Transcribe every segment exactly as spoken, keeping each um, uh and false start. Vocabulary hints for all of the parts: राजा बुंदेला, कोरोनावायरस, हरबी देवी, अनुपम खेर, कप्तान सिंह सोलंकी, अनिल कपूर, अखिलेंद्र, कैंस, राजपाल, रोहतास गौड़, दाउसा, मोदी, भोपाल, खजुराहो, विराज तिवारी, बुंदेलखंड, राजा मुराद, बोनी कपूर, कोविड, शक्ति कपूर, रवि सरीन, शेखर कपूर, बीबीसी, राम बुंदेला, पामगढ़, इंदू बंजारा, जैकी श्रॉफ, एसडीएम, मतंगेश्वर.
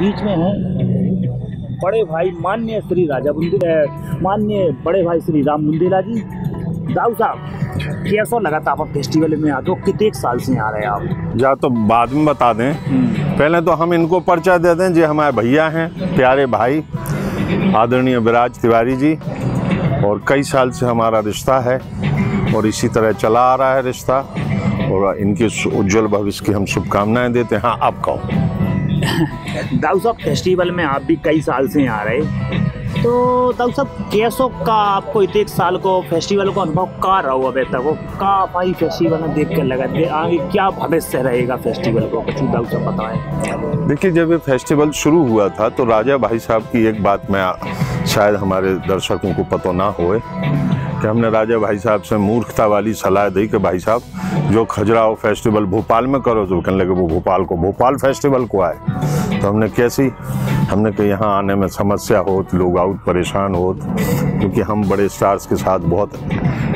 बीच में हैं बड़े भाई माननीय श्री राजा बुंदेला, माननीय बड़े भाई श्री राम बुंदेला जी। दाउसा, कैसा लगा था आप फेस्टिवल में आ? तो कितने साल से आ रहे हैं आप? या तो बाद में बता दें, पहले तो हम इनको परिचय दे दें। ये हमारे भैया हैं, प्यारे भाई आदरणीय विराज तिवारी जी, और कई साल से हमारा रिश्ता है और इसी तरह चला आ रहा है रिश्ता, और इनके उज्जवल भविष्य की हम शुभकामनाएं देते हैं। हाँ, आप कहो। दाउसा, फेस्टिवल में आप भी कई साल से आ रहे, तो तब सब कैसो का आपको इतने साल को फेस्टिवल को अनुभव का रहा हुआ? बेहतर वो का भाई फेस्टिवल में देख कर लगा दे आगे क्या भविष्य रहेगा फेस्टिवल को, कुछ तब सब बताएं। देखिए, जब ये फेस्टिवल शुरू हुआ था तो राजा भाई साहब की एक बात मैं शायद हमारे दर्शकों को पता ना होए कि हमने राजा भाई साहब से मूर्खता वाली सलाह दी कि भाई साहब जो खजुराहो फेस्टिवल भोपाल में करो, तो कहने लगे वो भोपाल को भोपाल फेस्टिवल को आए। तो हमने कैसी हमने कहा यहाँ आने में समस्या हो, लोग आउट परेशान हो, क्योंकि हम बड़े स्टार्स के साथ बहुत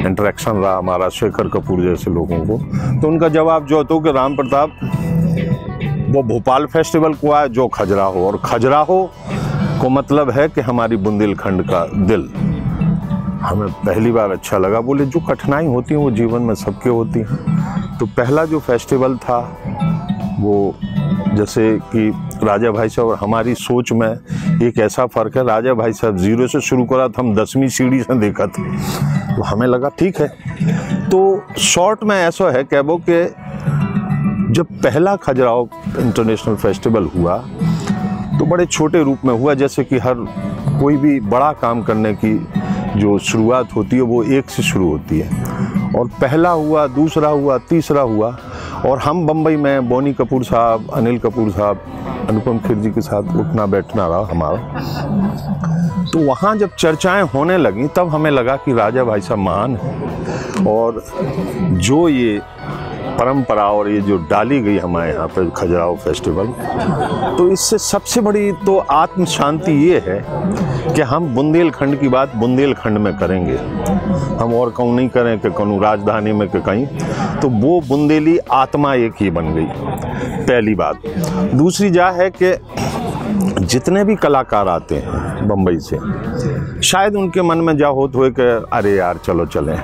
इंटरेक्शन रहा हमारा, शेखर कपूर जैसे लोगों को। तो उनका जवाब जो तो कि राम प्रताप वो भोपाल फेस्टिवल को आए जो खजुराहो, और खजुराहो को मतलब है कि हमारी बुंदेलखंड का दिल। हमें पहली बार अच्छा लगा। बोले जो कठिनाई होती है वो जीवन में सबके होती हैं। तो पहला जो फेस्टिवल था वो जैसे कि राजा भाई साहब और हमारी सोच में एक ऐसा फ़र्क है। राजा भाई साहब ज़ीरो से शुरू करा था, हम दसवीं सीढ़ी से देखा था, तो हमें लगा ठीक है। तो शॉर्ट में ऐसा है कैबो के जब पहला खजुराहो इंटरनेशनल फेस्टिवल हुआ तो बड़े छोटे रूप में हुआ। जैसे कि हर कोई भी बड़ा काम करने की जो शुरुआत होती है वो एक से शुरू होती है, और पहला हुआ, दूसरा हुआ, तीसरा हुआ, और हम बम्बई में बोनी कपूर साहब, अनिल कपूर साहब, अनुपम खेर जी के साथ उठना बैठना रहा हमारा। तो वहाँ जब चर्चाएं होने लगीं तब हमें लगा कि राजा भाई साहब महान हैं, और जो ये परंपरा और ये जो डाली गई हमारे यहाँ पर खजुराहो फेस्टिवल, तो इससे सबसे बड़ी तो आत्म शांति ये है कि हम बुंदेलखंड की बात बुंदेलखंड में करेंगे। हम और कहूँ नहीं करें कि कहूँ राजधानी में कि कहीं, तो वो बुंदेली आत्मा एक ही बन गई, पहली बात। दूसरी जा है कि जितने भी कलाकार आते हैं बम्बई से, शायद उनके मन में जा होत हुए कि अरे यार चलो चलें,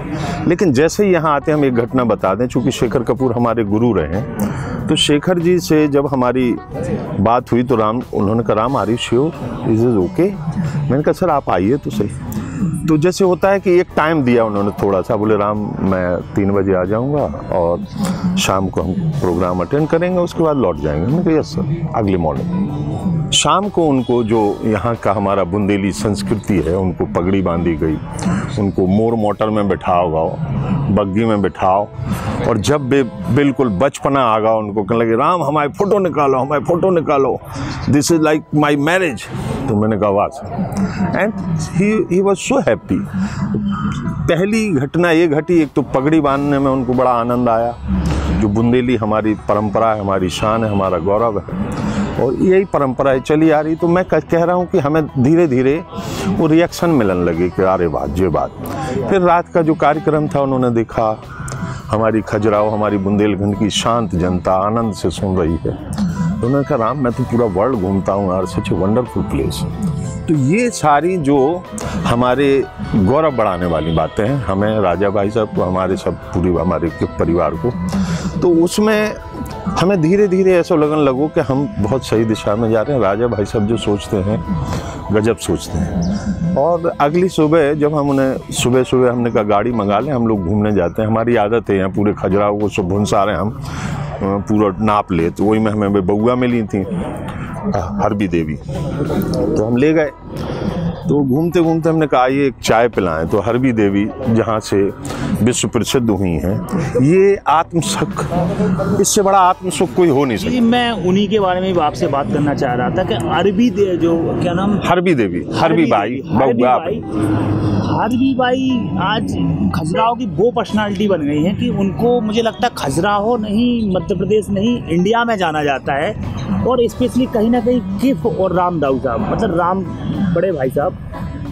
लेकिन जैसे ही यहाँ आते हैं, हम एक घटना बता दें, चूँकि शेखर कपूर हमारे गुरु रहे हैं, तो शेखर जी से जब हमारी बात हुई तो राम उन्होंने कहा, Ram are you sure, is is okay? मैंने कहा सर आप आइए तो सही। तो जैसे होता है कि एक टाइम दिया उन्होंने थोड़ा सा, बोले राम मैं तीन बजे आ जाऊँगा और शाम को हम प्रोग्राम अटेंड करेंगे, उसके बाद लौट जाएंगे। मैंने कहा यस सर, अगली मॉर्निंग। शाम को उनको जो यहाँ का हमारा बुंदेली संस्कृति है, उनको पगड़ी बांधी गई, उनको मोर मोटर में बिठाओ, गाओ बग्गी में बिठाओ, और जब बे बिल्कुल बचपना आ गया उनको कहने लगे राम हमारी फ़ोटो निकालो, हमारी फ़ोटो निकालो, this is like my marriage. तो मैंने कहा वाह, and he he was so happy. पहली घटना ये घटी, एक तो पगड़ी बांधने में उनको बड़ा आनंद आया, जो बुंदेली हमारी परंपरा है, हमारी शान है, हमारा गौरव है, और यही परंपरा है चली आ रही। तो मैं कह रहा हूँ कि हमें धीरे धीरे वो रिएक्शन मिलने लगे कि अरे बात ये बात। फिर रात का जो कार्यक्रम था उन्होंने देखा हमारी खजुराहो, हमारी बुंदेलखंड की शांत जनता आनंद से सुन रही है। तो उन्होंने कहा राम मैं तो पूरा वर्ल्ड घूमता हूँ यार, सच ए वंडरफुल प्लेस। तो ये सारी जो हमारे गौरव बढ़ाने वाली बातें हैं हमें, राजा भाई साहब को, हमारे सब पूरी हमारे परिवार को, तो उसमें हमें धीरे धीरे ऐसा लगन लगो कि हम बहुत सही दिशा में जा रहे हैं। राजा भाई साहब जो सोचते हैं गजब सोचते हैं। और अगली सुबह जब हम उन्हें सुबह सुबह हमने कहा गाड़ी मंगा लें, हम लोग घूमने जाते हैं, हमारी आदत है यहाँ पूरे खजुराहो को सुबह सारे हम पूरा नाप ले। तो वही में हमें बउआ मिली थी हरबी देवी, तो हम ले गए। तो घूमते घूमते हमने कहा आइए एक चाय पिलाएं, तो हरबी देवी जहाँ से विश्व प्रसिद्ध हुई हैं, ये आत्मसुख, इससे बड़ा आत्मसुख कोई हो नहीं सकता। मैं उन्हीं के बारे में आपसे बात करना चाह रहा था कि अरबी दे जो क्या नाम, हरबी देवी, हरबी बाई, हरबी बाई आज खजुराहो की वो पर्सनालिटी बन गई है कि उनको, मुझे लगता है खजुराहो नहीं, मध्य प्रदेश नहीं, इंडिया में जाना जाता है, और स्पेशली कहीं ना कहीं किफ और राम दाऊ साहब, मतलब राम बड़े भाई साहब।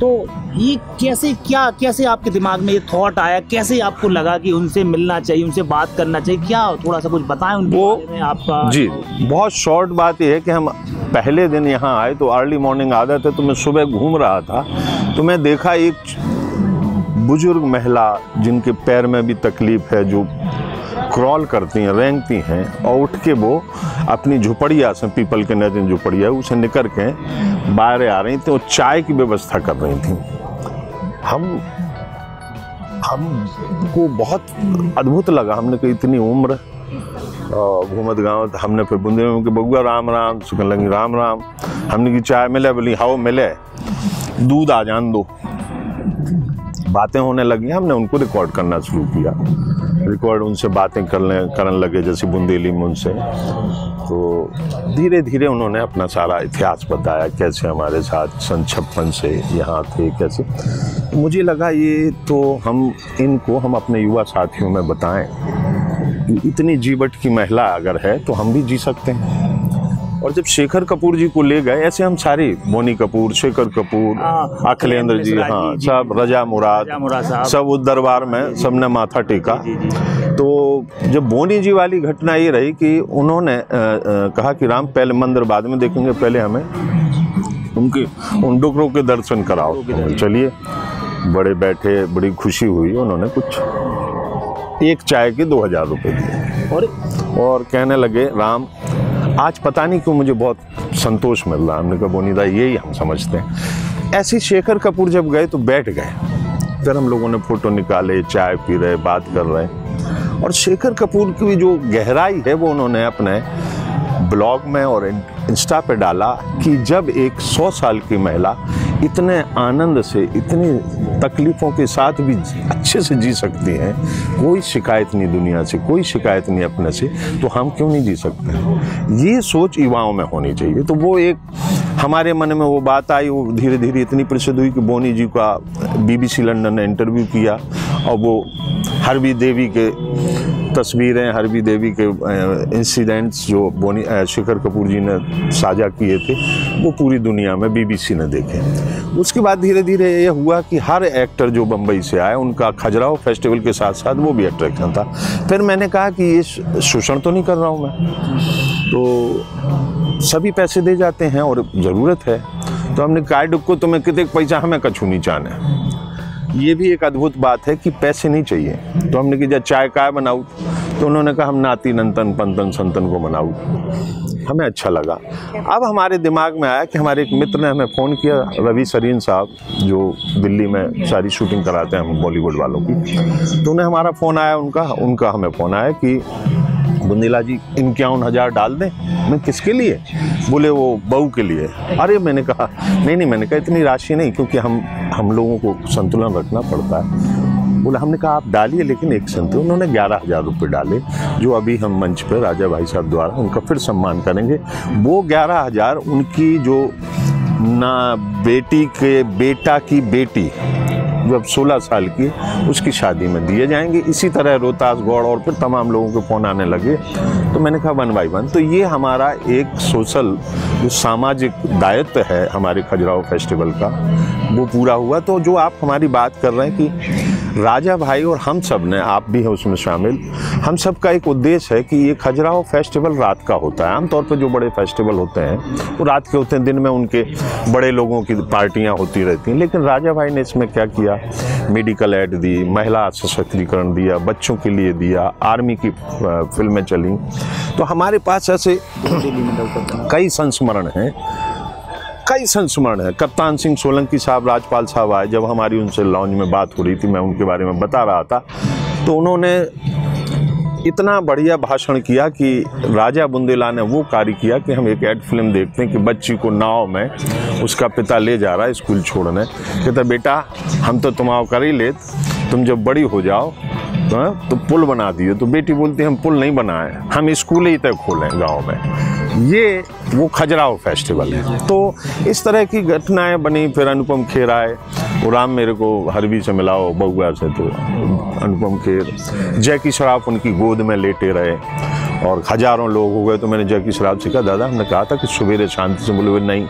तो ये कैसे क्या कैसे आपके दिमाग में ये थॉट आया, कैसे आपको लगा कि उनसे मिलना चाहिए, उनसे बात करना चाहिए, क्या थोड़ा सा कुछ बताएं उनके बारे में आपका? जी, बहुत शॉर्ट बात ये है कि हम पहले दिन यहाँ आए तो अर्ली मॉर्निंग आदत है, तो मैं सुबह घूम रहा था तो मैं देखा एक बुजुर्ग महिला जिनके पैर में भी तकलीफ है, जो क्रॉल करती हैं, रेंगती हैं, और उठ के वो अपनी झुपड़िया से, पीपल के नजर झुपड़िया, उसे निकल के बाहर आ रही थी और चाय की व्यवस्था कर रही थी। हम हमको बहुत अद्भुत लगा, हमने कहा इतनी उम्र घूमत गाँव, हमने फिर बुंदेला के बगुआ राम राम, सुकन लगी राम राम, हमने की चाय मिले, बोली हाओ मिले, दूध आ जान दो, बातें होने लगी। हमने उनको रिकॉर्ड करना शुरू किया, रिकॉर्ड उनसे बातें करने करने लगे जैसे बुंदेली में उनसे, तो धीरे धीरे उन्होंने अपना सारा इतिहास बताया, कैसे हमारे साथ सन छप्पन से यहाँ थे, कैसे। मुझे लगा ये तो हम इनको हम अपने युवा साथियों में बताएं कि इतनी जीवट की महिला अगर है तो हम भी जी सकते हैं। और जब शेखर कपूर जी को ले गए, ऐसे हम सारे बोनी कपूर, शेखर कपूर, अखिलेंद्र जी, हाँ सब, राजा मुराद, सब उस दरबार में सबने माथा टेका। तो जब बोनी जी वाली घटना ये रही कि उन्होंने आ, आ, कहा कि राम पहले मंदिर बाद में देखेंगे, पहले हमें उनके उन डोकरों के दर्शन कराओ। चलिए, बड़े बैठे, बड़ी खुशी हुई, उन्होंने कुछ एक चाय के दो हजार रुपये दिए और और कहने लगे राम, आज पता नहीं क्यों मुझे बहुत संतोष मिल रहा है। हमने कहा बोनीदा यही हम समझते हैं। ऐसे शेखर कपूर जब गए तो बैठ गए, फिर हम लोगों ने फोटो निकाले, चाय पी रहे, बात कर रहे, और शेखर कपूर की जो गहराई है वो उन्होंने अपने ब्लॉग में और इंस्टा पे डाला कि जब एक सौ साल की महिला इतने आनंद से, इतनी तकलीफ़ों के साथ भी अच्छे से जी सकती हैं, कोई शिकायत नहीं दुनिया से, कोई शिकायत नहीं अपने से, तो हम क्यों नहीं जी सकते हैं। ये सोच युवाओं में होनी चाहिए। तो वो एक हमारे मन में वो बात आई, वो धीरे धीरे इतनी प्रसिद्ध हुई कि बोनी जी का बीबीसी लंदन ने इंटरव्यू किया और वो हरबी देवी के तस्वीरें, हरबी देवी के इंसिडेंट्स जो बोनी शेखर कपूर जी ने साझा किए थे, वो पूरी दुनिया में बीबीसी ने देखे। उसके बाद धीरे धीरे ये हुआ कि हर एक्टर जो बम्बई से आए, उनका खजुराहो फेस्टिवल के साथ साथ वो भी अट्रैक्शन था। फिर मैंने कहा कि ये शोषण तो नहीं कर रहा हूँ मैं, तो सभी पैसे दे जाते हैं और ज़रूरत है, तो हमने कार्ड को तुम्हें कितने पैसा हमें कछु नहीं जाने। ये भी एक अद्भुत बात है कि पैसे नहीं चाहिए। तो हमने कि जब चाय काय बनाऊँ, तो उन्होंने कहा हम नाती नंतन पंतन संतन को मनाऊँ। हमें अच्छा लगा। अब हमारे दिमाग में आया कि हमारे एक मित्र ने हमें फ़ोन किया, रवि सरीन साहब जो दिल्ली में सारी शूटिंग कराते हैं हम बॉलीवुड वालों की, तो उन्हें हमारा फ़ोन आया, उनका उनका हमें फ़ोन आया कि बुंदेला जी इक्यावन हज़ार डाल दें। मैं किसके लिए? बोले वो बहू के लिए। अरे मैंने कहा नहीं नहीं, मैंने कहा इतनी राशि नहीं, क्योंकि हम हम लोगों को संतुलन रखना पड़ता है। बोला हमने कहा आप डालिए, लेकिन एक संतुलन। उन्होंने ग्यारह हज़ार रुपये डाले, जो अभी हम मंच पर राजा भाई साहब द्वारा उनका फिर सम्मान करेंगे। वो ग्यारह हज़ार उनकी जो ना बेटी के बेटा की बेटी जब सोलह साल की, उसकी शादी में दिए जाएंगे। इसी तरह रोहतास गौड़ और फिर तमाम लोगों के फ़ोन आने लगे। तो मैंने कहा वन बाई वन। तो ये हमारा एक सोशल जो सामाजिक दायित्व है हमारे खजुराहो फेस्टिवल का, वो पूरा हुआ। तो जो आप हमारी बात कर रहे हैं कि राजा भाई और हम सब ने, आप भी हैं उसमें शामिल, हम सब का एक उद्देश्य है कि ये खजुराहो फेस्टिवल रात का होता है। आमतौर पर जो बड़े फेस्टिवल होते हैं वो तो रात के होते हैं, दिन में उनके बड़े लोगों की पार्टियाँ होती रहती हैं। लेकिन राजा भाई ने इसमें क्या किया, मेडिकल एड दी, महिला सशक्तिकरण दिया, बच्चों के लिए दिया, आर्मी की फिल्में चली। तो हमारे पास ऐसे कई संस्मरण हैं, कई संस्मरण हैं। कप्तान सिंह सोलंकी साहब, राजपाल साहब आए, जब हमारी उनसे लॉन्च में बात हो रही थी, मैं उनके बारे में बता रहा था, तो उन्होंने इतना बढ़िया भाषण किया कि राजा बुंदेला ने वो कार्य किया कि हम एक एड फिल्म देखते हैं कि बच्ची को नाव में उसका पिता ले जा रहा है स्कूल छोड़ने, कहता बेटा हम तो तुम्हाव कर ही ले, तुम जब बड़ी हो जाओ तो, तो पुल बना दिए। तो बेटी बोलती है हम पुल नहीं बनाएं, हम स्कूल ही तक खोलें गाँव में। ये वो खजुराहो फेस्टिवल है। तो इस तरह की घटनाएँ बनी। फिर अनुपम खेर आए, वो राम मेरे को हरबी से मिलाओ बउआ से, तो अनुपम खेर, जैकी श्रॉफ उनकी गोद में लेटे रहे और हज़ारों लोग हो गए। तो मैंने जैकी श्रॉफ से कहा दादा हमने कहा था कि सवेरे शांति से, बोले नहीं,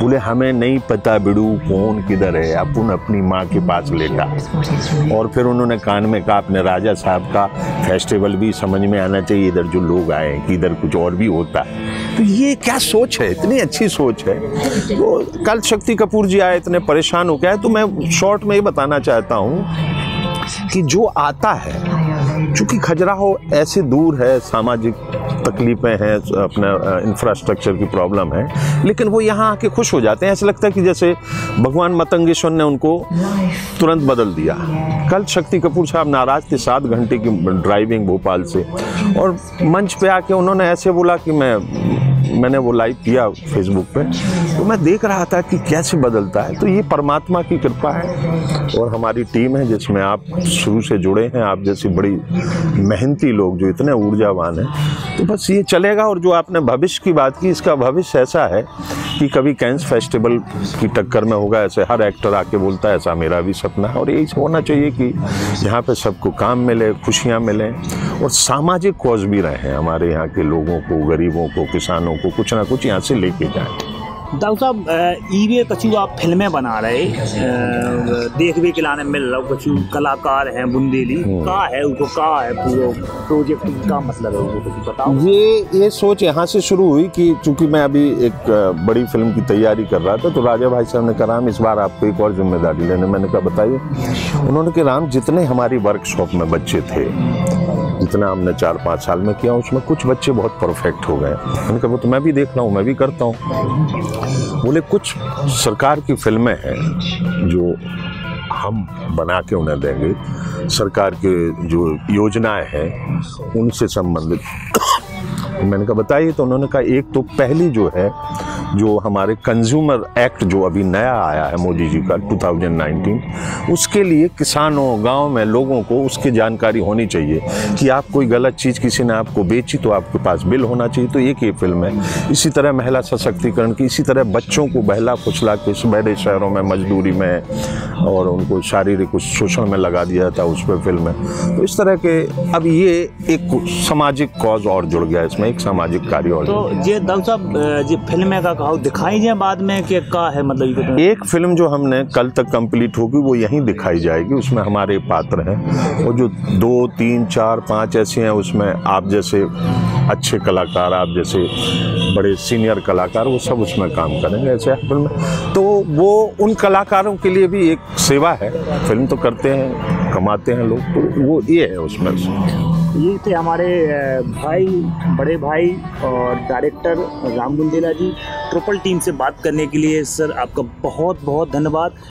बोले हमें नहीं पता बिड़ू कौन किधर है, अपन अपनी माँ के पास लेटा। और फिर उन्होंने कान में कहा अपने राजा साहब का फेस्टिवल भी समझ में आना चाहिए, इधर जो लोग आए कि इधर कुछ और भी होता है। तो ये क्या सोच है, इतनी अच्छी सोच है। तो कल शक्ति कपूर जी आए, इतने परेशान हो गए। तो मैं शॉर्ट में ये बताना चाहता हूँ कि जो आता है, चूँकि खजुराहो ऐसे दूर है, सामाजिक तकलीफ़ें हैं, अपना इंफ्रास्ट्रक्चर की प्रॉब्लम है, लेकिन वो यहाँ आके खुश हो जाते हैं। ऐसा लगता है कि जैसे भगवान मतंगेश्वर ने उनको तुरंत बदल दिया। कल शक्ति कपूर साहब नाराज़ थे, सात घंटे की ड्राइविंग भोपाल से, और मंच पे आके उन्होंने ऐसे बोला कि मैं मैंने वो लाइव किया फेसबुक पे, तो मैं देख रहा था कि कैसे बदलता है। तो ये परमात्मा की कृपा है और हमारी टीम है जिसमें आप शुरू से जुड़े हैं, आप जैसी बड़ी मेहनती लोग जो इतने ऊर्जावान हैं। तो बस ये चलेगा। और जो आपने भविष्य की बात की, इसका भविष्य ऐसा है कि कभी कैंस फेस्टिवल की टक्कर में होगा, ऐसे हर एक्टर आके बोलता है ऐसा मेरा भी सपना है। और यही होना चाहिए कि यहाँ पर सबको काम मिले, खुशियाँ मिलें, और सामाजिक कॉज भी रहे हैं हमारे यहाँ के लोगों को, गरीबों को, किसानों को, कुछ ना कुछ यहाँ से लेके जाए। दाऊ साहब, ईवे कछु आप फिल्में बना रहे, देख भी खिलाने मिल रहा हो, कछु कलाकार हैं बुंदेली, का है उनको, का है पूरा प्रोजेक्ट, का मतलब है उनको कुछ बताओ। ये ये सोच यहाँ से शुरू हुई कि चूँकि मैं अभी एक बड़ी फिल्म की तैयारी कर रहा था, तो राजा भाई साहब ने कहा राम इस बार आपको एक और जिम्मेदारी लेने, मैंने कहा बताइए। उन्होंने कहा राम जितने हमारी वर्कशॉप में बच्चे थे, जितना हमने चार पाँच साल में किया, उसमें कुछ बच्चे बहुत परफेक्ट हो गए। मैंने कहा वो तो मैं भी देख रहा हूँ, मैं भी करता हूँ। बोले कुछ सरकार की फिल्में हैं जो हम बना के उन्हें देंगे, सरकार के जो योजनाएं हैं उनसे संबंधित। मैंने कहा बताइए। तो उन्होंने कहा एक तो पहली जो है, जो हमारे कंज्यूमर एक्ट जो अभी नया आया है मोदी जी का दो हज़ार उन्नीस, उसके लिए किसानों, गांव में लोगों को उसकी जानकारी होनी चाहिए कि आप कोई गलत चीज़ किसी ने आपको बेची तो आपके पास बिल होना चाहिए। तो एक ये फिल्म है। इसी तरह महिला सशक्तिकरण की, इसी तरह बच्चों को बहला फुसला के बड़े शहरों में मजदूरी में और उनको शारीरिक शोषण में लगा दिया था, उस पर फिल्म है। तो इस तरह के अब ये एक सामाजिक कॉज और जुड़ गया इसमें, एक सामाजिक कार्य और। तो ये दाऊ साहब जी फिल्म का दिखाई जाए बाद में कि क्या है, मतलब एक फिल्म जो हमने कल तक कंप्लीट होगी वो यहीं दिखाई जाएगी, उसमें हमारे पात्र हैं। और जो दो तीन चार पाँच ऐसे हैं उसमें आप जैसे अच्छे कलाकार, आप जैसे बड़े सीनियर कलाकार, वो सब उसमें काम करेंगे ऐसे फिल्म। तो वो उन कलाकारों के लिए भी एक सेवा है, फिल्म तो करते हैं, कमाते हैं लोग, तो वो ये है उसमें। ये थे हमारे भाई, बड़े भाई और director राम बुंदेला ji. Triple team से बात करने के लिए सर आपका बहुत बहुत धन्यवाद।